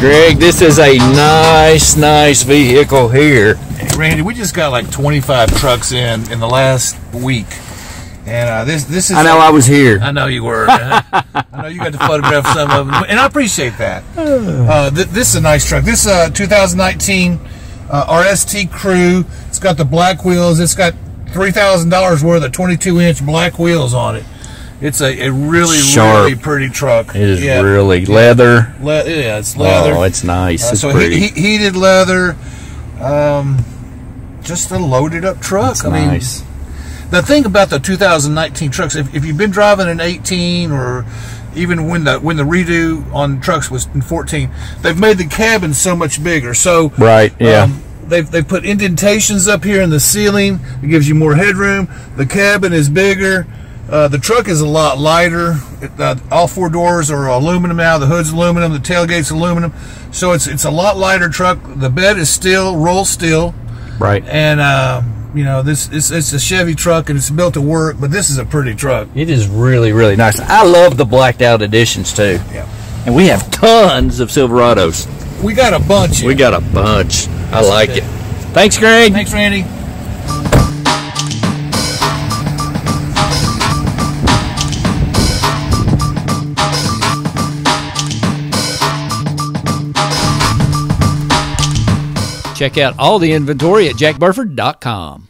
Greg, this is a nice vehicle here. Hey, Randy, we just got like 25 trucks in the last week. And this is... I know I was here. I know you were. I know you got to photograph some of them. And I appreciate that. This is a nice truck. This 2019 RST Crew. It's got the black wheels. It's got $3,000 worth of 22-inch black wheels on it. It's a really, really pretty truck. It is really leather. Yeah, it's leather. Oh, it's nice. It's so pretty. Heated leather. Just a loaded-up truck. It's nice. The thing about the 2019 trucks, if you've been driving an 18, or even when the redo on trucks was in 14, they've made the cabin so much bigger. So right, yeah. They put indentations up here in the ceiling. It gives you more headroom. The cabin is bigger. The truck is a lot lighter. All four doors are aluminum now. The hood's aluminum. The tailgate's aluminum. So it's a lot lighter truck. The bed is steel, roll steel. Right. And you know, it's a Chevy truck, and it's built to work. But this is a pretty truck. It is really nice. I love the blacked out editions too. Yeah. And we have tons of Silverados. We got a bunch. We got a bunch. I like it. Thanks, Greg. Thanks, Randy. Check out all the inventory at jackburford.com.